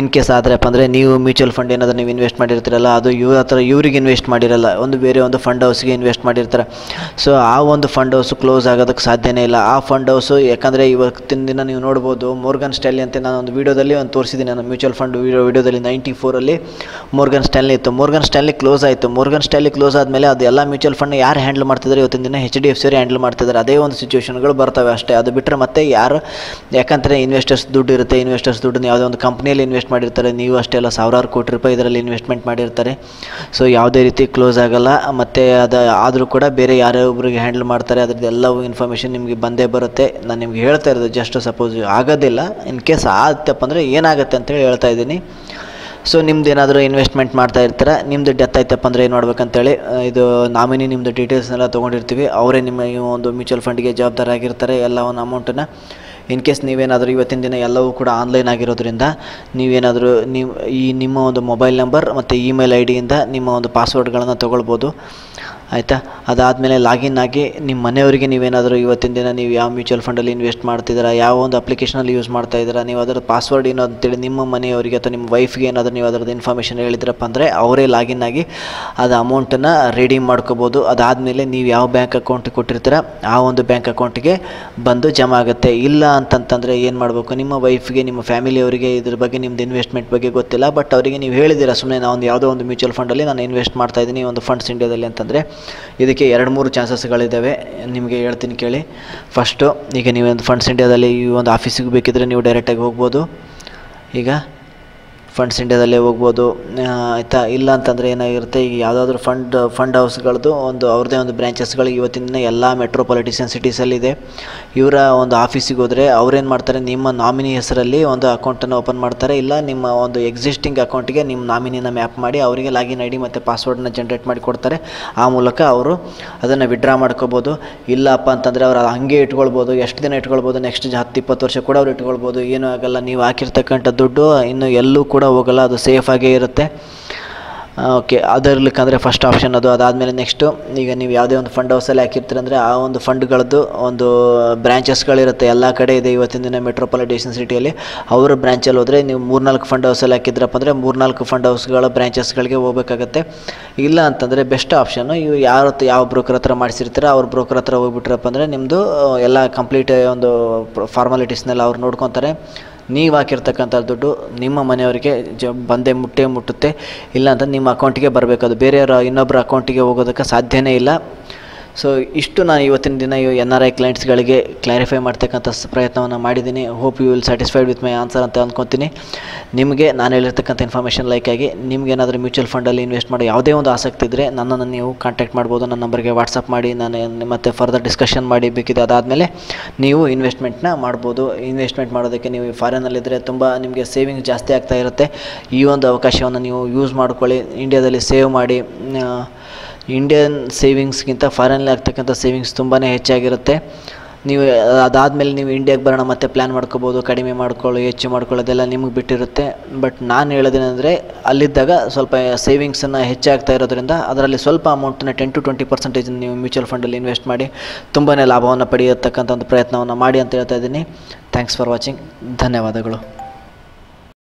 ಇನ್ ಕೇಸ್ ಆದ್ರಪ್ಪ ಅಂದರೆ ನೀವು ಮ್ಯೂಚುವಲ್ ಫಂಡ್ ಏನಾದರೂ ನೀವು ಇನ್ವೆಸ್ಟ್ ಮಾಡಿರ್ತೀರಲ್ಲ ಅದು ಇವ್ರ ಹತ್ರ ಇವರಿಗೆ ಇನ್ವೆಸ್ಟ್ ಮಾಡಿರಲ್ಲ ಒಂದು ಬೇರೆ ಒಂದು ಫಂಡ್ ಹೌಸ್ಗೆ ಇನ್ವೆಸ್ಟ್ ಮಾಡಿರ್ತಾರೆ ಸೊ ಆ ಒಂದು ಫಂಡ್ ಹೌಸ್ ಕ್ಲೋಸ್ ಆಗೋದಕ್ಕೆ ಸಾಧ್ಯನೇ ಇಲ್ಲ ಆ ಫಂಡ್ ಹೌಸು ಯಾಕಂದರೆ ಇವತ್ತಿನ ದಿನ ನೀವು ನೋಡ್ಬೋದು ಮೋರ್ಗನ್ ಸ್ಟ್ಯಾನ್ಲಿ ಅಂತ ನಾನು ಒಂದು ವೀಡಿಯೋದಲ್ಲಿ ಒಂದು ತೋರಿಸಿದ್ದೀನಿ ನಾನು ಮ್ಯೂಚುವಲ್ ಫಂಡ್ ವೀಡಿಯೋದಲ್ಲಿ 94 ಅಲ್ಲಿ ಮೋರ್ಗನ್ ಸ್ಟ್ಯಾನ್ಲಿ ಇತ್ತು ಮೋರ್ಗನ್ ಸ್ಟ್ಯಾನ್ಲಿ ಕ್ಲೋಸ್ ಆಯಿತು ಮೋರ್ಗನ್ ಸ್ಟ್ಯಾನ್ಲಿ ಕ್ಲೋಸ್ ಆದಮೇಲೆ ಅದು ಎಲ್ಲ ಮ್ಯೂಚುವಲ್ ಫಂಡ್ ಯಾರು ಹ್ಯಾಂಡಲ್ ಮಾಡ್ತಿದ್ದಾರೆ ಇವತ್ತಿನ ದಿನ HDFC ಹ್ಯಾಂಡಲ್ ಮಾಡ್ತಿದ್ದಾರೆ ಅದೇ ಒಂದು ಸಿಚುವೇಷನ್ಗಳು ಬರ್ತವೆ ಅಷ್ಟೇ ಅದು ಬಿಟ್ಟರೆ ಮತ್ತೆ ಯಾರು ಯಾಕಂದರೆ ಇನ್ವೆಸ್ಟರ್ಸ್ ದುಡ್ಡು ಇರುತ್ತೆ ಇನ್ವೆಸ್ಟರ್ಸ್ ದುಡ್ಡು ಯಾವುದೋ ಒಂದು ಕಂಪ್ನಿಯಲ್ಲಿ ಇನ್ವೆಸ್ಟ್ ಮಾಡಿರ್ತಾರೆ ನೀವು ಅಷ್ಟೇ ಅಲ್ಲ ಸಾವಿರಾರು ಕೋಟಿ ರೂಪಾಯಿ ಇದರಲ್ಲಿ ಇನ್ವೆಸ್ಟ್ಮೆಂಟ್ ಮಾಡಿರ್ತಾರೆ ಸೊ ಯಾವುದೇ ರೀತಿ ಕ್ಲೋಸ್ ಆಗೋಲ್ಲ ಮತ್ತು ಅದು ಆದರೂ ಕೂಡ ಬೇರೆ ಯಾರ್ಯಾರೊಬ್ಬರಿಗೆ ಹ್ಯಾಂಡಲ್ ಮಾಡ್ತಾರೆ ಅದರದ್ದು ಎಲ್ಲವೂ ಇನ್ಫಾರ್ಮೇಷನ್ ನಿಮಗೆ ಬಂದೇ ಬರುತ್ತೆ ನಾನು ನಿಮ್ಗೆ ಹೇಳ್ತಾ ಇರೋದು ಜಸ್ಟ್ ಸಪೋಸ್ ಆಗೋದಿಲ್ಲ ಇನ್ ಕೇಸ್ ಆಯ್ತಪ್ಪ ಅಂದರೆ ಏನಾಗುತ್ತೆ ಅಂತೇಳಿ ಹೇಳ್ತಾ ಇದ್ದೀನಿ ಸೊ ನಿಮ್ದು ಏನಾದರೂ ಇನ್ವೆಸ್ಟ್ಮೆಂಟ್ ಮಾಡ್ತಾ ಇರ್ತೀರ ನಿಮ್ಮದು ಡೆತ್ ಆಯ್ತಪ್ಪ ಅಂದರೆ ಏನು ಮಾಡ್ಬೇಕಂತೇಳಿ ಇದು ನಾಮಿನಿ ನಿಮ್ಮದು ಡೀಟೇಲ್ಸ್ನೆಲ್ಲ ತೊಗೊಂಡಿರ್ತೀವಿ ಅವರೇ ನಿಮ್ಮ ಒಂದು ಮ್ಯೂಚುವಲ್ ಫಂಡ್ಗೆ ಜವಾಬ್ದಾರಾಗಿರ್ತಾರೆ ಎಲ್ಲ ಒಂದು ಅಮೌಂಟನ್ನು ಇನ್ ಕೇಸ್ ನೀವೇನಾದರೂ ಇವತ್ತಿನ ದಿನ ಎಲ್ಲವೂ ಕೂಡ ಆನ್ಲೈನ್ ಆಗಿರೋದ್ರಿಂದ ನೀವೇನಾದರೂ ನೀವು ಈ ನಿಮ್ಮ ಒಂದು ಮೊಬೈಲ್ ನಂಬರ್ ಮತ್ತು ಇಮೇಲ್ ಐ ಡಿಯಿಂದ ನಿಮ್ಮ ಒಂದು ಪಾಸ್ವರ್ಡ್ಗಳನ್ನು ತೊಗೊಳ್ಬೋದು ಆಯಿತಾ ಅದಾದಮೇಲೆ ಲಾಗಿನ್ ಆಗಿ ನಿಮ್ಮ ಮನೆಯವರಿಗೆ ನೀವೇನಾದರೂ ಇವತ್ತಿನ ದಿನ ನೀವು ಯಾವ ಮ್ಯೂಚುವಲ್ ಫಂಡಲ್ಲಿ ಇನ್ವೆಸ್ಟ್ ಮಾಡ್ತಿದ್ದೀರಾ ಯಾವ ಒಂದು ಅಪ್ಲಿಕೇಶನಲ್ಲಿ ಯೂಸ್ ಮಾಡ್ತಾ ಇದ್ದೀರಾ ನೀವು ಅದರ ಪಾಸ್ವರ್ಡ್ ಏನೋ ಅಂತೇಳಿ ನಿಮ್ಮ ಮನೆಯವರಿಗೆ ಅಥವಾ ನಿಮ್ಮ ವೈಫ್ಗೆ ಏನಾದರೂ ನೀವು ಅದರದ್ದು ಇನ್ಫಾರ್ಮೇಷನ್ ಹೇಳಿದ್ರಪ್ಪ ಅಂದರೆ ಅವರೇ ಲಾಗಿನ್ ಆಗಿ ಅದು ಅಮೌಂಟನ್ನು ರೆಡೀಮ್ ಮಾಡ್ಕೋಬೋದು ಅದಾದಮೇಲೆ ನೀವು ಯಾವ ಬ್ಯಾಂಕ್ ಅಕೌಂಟ್ ಕೊಟ್ಟಿರ್ತೀರ ಆ ಒಂದು ಬ್ಯಾಂಕ್ ಅಕೌಂಟಿಗೆ ಬಂದು ಜಮಾ ಆಗುತ್ತೆ ಇಲ್ಲ ಅಂತಂತಂದರೆ ಏನು ಮಾಡಬೇಕು ನಿಮ್ಮ ವೈಫ್ಗೆ ನಿಮ್ಮ ಫ್ಯಾಮಿಲಿಯವರಿಗೆ ಇದ್ರ ಬಗ್ಗೆ ನಿಮ್ಮದು ಇನ್ವೆಸ್ಟ್ಮೆಂಟ್ ಬಗ್ಗೆ ಗೊತ್ತಿಲ್ಲ ಬಟ್ ಅವರಿಗೆ ನೀವು ಹೇಳಿದ್ದೀರಾ ಸುಮ್ಮನೆ ನಾನು ಯಾವುದೋ ಒಂದು ಮ್ಯೂಚುವಲ್ ಫಂಡಲ್ಲಿ ನಾನು ಇನ್ವೆಸ್ಟ್ ಮಾಡ್ತಾ ಇದ್ದೀನಿ ಒಂದು ಫಂಡ್ಸ್ ಇಂಡಿಯಾದಲ್ಲಿ ಅಂತಂದರೆ ಇದಕ್ಕೆ 2-3 ಚಾನ್ಸಸ್ಗಳಿದ್ದಾವೆ ನಿಮಗೆ ಹೇಳ್ತೀನಿ ಕೇಳಿ ಫಸ್ಟು ಈಗ ನೀವೊಂದು ಫಂಡ್ಸ್ ಇಂಡಿಯಾದಲ್ಲಿ ಈ ಒಂದು ಆಫೀಸಿಗೆ ಬೇಕಿದ್ದರೆ ನೀವು ಡೈರೆಕ್ಟಾಗಿ ಹೋಗ್ಬೋದು ಈಗ ಫಂಡ್ಸ್ ಇಂಡಿಯಾದಲ್ಲೇ ಹೋಗ್ಬೋದು ಆಯಿತಾ ಇಲ್ಲ ಅಂತಂದರೆ ಏನಾಗಿರುತ್ತೆ ಈಗ ಯಾವುದಾದ್ರೂ ಫಂಡ್ ಹೌಸ್ಗಳದ್ದು ಒಂದು ಅವ್ರದ್ದೇ ಒಂದು ಬ್ರ್ಯಾಂಚಸ್ಗಳು ಇವತ್ತಿನ ಎಲ್ಲ ಮೆಟ್ರೋಪಾಲಿಟಿಷನ್ ಸಿಟೀಸಲ್ಲಿದೆ ಇವರ ಒಂದು ಆಫೀಸಿಗೆ ಹೋದರೆ ಅವ್ರೇನು ಮಾಡ್ತಾರೆ ನಿಮ್ಮ ನಾಮಿನಿ ಹೆಸರಲ್ಲಿ ಒಂದು ಅಕೌಂಟನ್ನು ಓಪನ್ ಮಾಡ್ತಾರೆ ಇಲ್ಲ ನಿಮ್ಮ ಒಂದು ಎಕ್ಸಿಸ್ಟಿಂಗ್ ಅಕೌಂಟಿಗೆ ನಿಮ್ಮ ನಾಮಿನಿನ ಮ್ಯಾಪ್ ಮಾಡಿ ಅವರಿಗೆ ಲಾಗಿನ್ ಐ ಡಿ ಮತ್ತು ಪಾಸ್ವರ್ಡನ್ನ ಜನ್ರೇಟ್ ಮಾಡಿ ಕೊಡ್ತಾರೆ ಆ ಮೂಲಕ ಅವರು ಅದನ್ನು ವಿಡ್ರಾ ಮಾಡ್ಕೋಬೋದು ಇಲ್ಲಪ್ಪ ಅಂತಂದರೆ ಅವರು ಹಂಗೆ ಇಟ್ಕೊಳ್ಬೋದು ಎಷ್ಟು ದಿನ ಇಟ್ಕೊಳ್ಬೋದು ನೆಕ್ಸ್ಟ್ 10-20 ವರ್ಷ ಕೂಡ ಅವ್ರು ಇಟ್ಕೊಳ್ಬೋದು ಏನೂ ಆಗಲ್ಲ ನೀವು ಹಾಕಿರ್ತಕ್ಕಂಥ ದುಡ್ಡು ಇನ್ನು ಎಲ್ಲೂ ಕೂಡ ಹೋಗಲ್ಲ ಅದು ಸೇಫಾಗೇ ಇರುತ್ತೆ ಓಕೆ ಅದರ್ಲಿಕ್ಕಂದರೆ ಫಸ್ಟ್ ಆಪ್ಷನ್ ಅದು ಅದಾದಮೇಲೆ ನೆಕ್ಸ್ಟು ಈಗ ನೀವು ಯಾವುದೇ ಒಂದು ಫಂಡ್ ಹೌಸಲ್ಲಿ ಹಾಕಿರ್ತೀರಂದರೆ ಆ ಒಂದು ಫಂಡ್ಗಳದ್ದು ಒಂದು ಬ್ರ್ಯಾಂಚಸ್ಗಳಿರುತ್ತೆ ಎಲ್ಲ ಕಡೆ ಇದೆ ಇವತ್ತಿನ ದಿನ ಮೆಟ್ರೋಪಾಲಿಟೇಷನ್ ಸಿಟಿಯಲ್ಲಿ ಅವರ ಬ್ರ್ಯಾಂಚಲ್ಲಿ ಹೋದರೆ ನೀವು 3-4 ಫಂಡ್ ಹೌಸಲ್ಲಿ ಹಾಕಿದ್ರಪ್ಪ ಅಂದರೆ 3-4 ಫಂಡ್ ಹೌಸ್ಗಳ ಬ್ರ್ಯಾಂಚಸ್ಗಳಿಗೆ ಹೋಗಬೇಕಾಗತ್ತೆ ಇಲ್ಲ ಅಂತಂದರೆ ಬೆಸ್ಟ್ ಆಪ್ಷನ್ನು ಇವು ಯಾವ ಬ್ರೋಕರ್ ಹತ್ರ ಮಾಡಿಸಿರ್ತೀರ ಅವ್ರ ಬ್ರೋಕರ್ ಹತ್ರ ಹೋಗ್ಬಿಟ್ರಪ್ಪ ಅಂದರೆ ನಿಮ್ಮದು ಎಲ್ಲ ಕಂಪ್ಲೀಟ್ ಒಂದು ಫಾರ್ಮಾಲಿಟೀಸ್ನೆಲ್ಲ ಅವ್ರು ನೋಡ್ಕೊತಾರೆ ನೀವು ಹಾಕಿರ್ತಕ್ಕಂಥ ದುಡ್ಡು ನಿಮ್ಮ ಮನೆಯವರಿಗೆ ಬಂದೇ ಮುಟ್ಟುತ್ತೆ ಇಲ್ಲ ಅಂತ ನಿಮ್ಮ ಅಕೌಂಟಿಗೆ ಬರಬೇಕು ಅದು ಬೇರೆಯವರ ಇನ್ನೊಬ್ಬರ ಅಕೌಂಟಿಗೆ ಹೋಗೋದಕ್ಕೆ ಸಾಧ್ಯವೇ ಇಲ್ಲ So ishtu nanu ಇವತ್ತಿನ ದಿನ NRI clients galige clarify ಮಾಡ್ತಕ್ಕಂತ ಪ್ರಯತ್ನವನ್ನ ಮಾಡಿದಿನಿ. Hope you will satisfied with my answer ಅಂತ ಅಂದುಕೊಂತೀನಿ. ನಿಮಗೆ ನಾನು ಹೇಳಿರ್ತಕ್ಕಂತ ಇನ್ಫಾರ್ಮೇಷನ್ ಲೈಕ್ ಆಗಿ ನಿಮಗೆ ಏನಾದರೂ ಮ್ಯೂಚುವಲ್ ಫಂಡ್ ಅಲ್ಲಿ ಇನ್ವೆಸ್ಟ್ ಮಾಡೋ ಯಾವುದೇ ಒಂದು ಆಸಕ್ತಿ ಇದ್ದರೆ ನನ್ನನ್ನು ನೀವು ಕಾಂಟ್ಯಾಕ್ಟ್ ಮಾಡಬಹುದು. ನನ್ನ ನಂಬರ್ ಗೆ WhatsApp ಮಾಡಿ ನಾನು ಮತ್ತೆ ಫರ್ದರ್ ಡಿಸ್ಕಷನ್ ಮಾಡಿ ಬೇಕಿದೆ. ಅದಾದ್ಮೇಲೆ ನೀವು ಇನ್ವೆಸ್ಟ್ಮೆಂಟ್ ನ ಮಾಡಬಹುದು. ಇನ್ವೆಸ್ಟ್ಮೆಂಟ್ ಮಾಡೋದಕ್ಕೆ ನೀವು ಫಾರಿನ್ ಅಲ್ಲಿ ಇದ್ದರೆ ತುಂಬಾ ನಿಮಗೆ ಸೇವಿಂಗ್ ಜಾಸ್ತಿ ಆಗ್ತಾ ಇರುತ್ತೆ. ಈ ಒಂದು ಅವಕಾಶವನ್ನು ನೀವು ಯೂಸ್ ಮಾಡ್ಕೊಳ್ಳಿ. ಇಂಡಿಯಾದಲ್ಲಿ ಸೇವ್ ಮಾಡಿ ಇಂಡಿಯನ್ ಸೇವಿಂಗ್ಸ್ ಗಿಂತ ಫಾರಿನ್ ಅಲ್ಲಿ ಆಗತಕ್ಕಂತ ಸೇವಿಂಗ್ಸ್ ತುಂಬಾನೇ ಹೆಚ್ಚಾಗಿರುತ್ತೆ. ನೀವು ಅದಾದ್ಮೇಲೆ ನೀವು ಇಂಡಿಯಾಗೆ ಬರೋಣ ಮತ್ತೆ ಪ್ಲಾನ್ ಮಾಡ್ಕೋಬಹುದು, ಕಡಿಮೆ ಮಾಡ್ಕೊಳ್ಳಿ, ಹೆಚ್ಚು ಮಾಡ್ಕೊಳ್ಳೋದೆಲ್ಲ ನಿಮಗೆ ಬಿಟ್ಟಿರುತ್ತೆ. ಬಟ್ ನಾನು ಹೇಳೋದೇನೆಂದರೆ ಅಲ್ಲಿದ್ದಾಗ ಸ್ವಲ್ಪ ಸೇವಿಂಗ್ಸನ್ನು ಹೆಚ್ಚಾಗ್ತಾ ಇರೋದ್ರಿಂದ ಅದರಲ್ಲಿ ಸ್ವಲ್ಪ ಅಮೌಂಟನ್ನು 10 to 20% ನೀವು ಮ್ಯೂಚುವಲ್ ಫಂಡಲ್ಲಿ ಇನ್ವೆಸ್ಟ್ ಮಾಡಿ ತುಂಬಾ ಲಾಭವನ್ನು ಪಡೆಯತಕ್ಕಂಥ ಒಂದು ಪ್ರಯತ್ನವನ್ನು ಮಾಡಿ ಅಂತ ಹೇಳ್ತಾ ಇದ್ದೀನಿ. Thanks for watching. ಧನ್ಯವಾದಗಳು.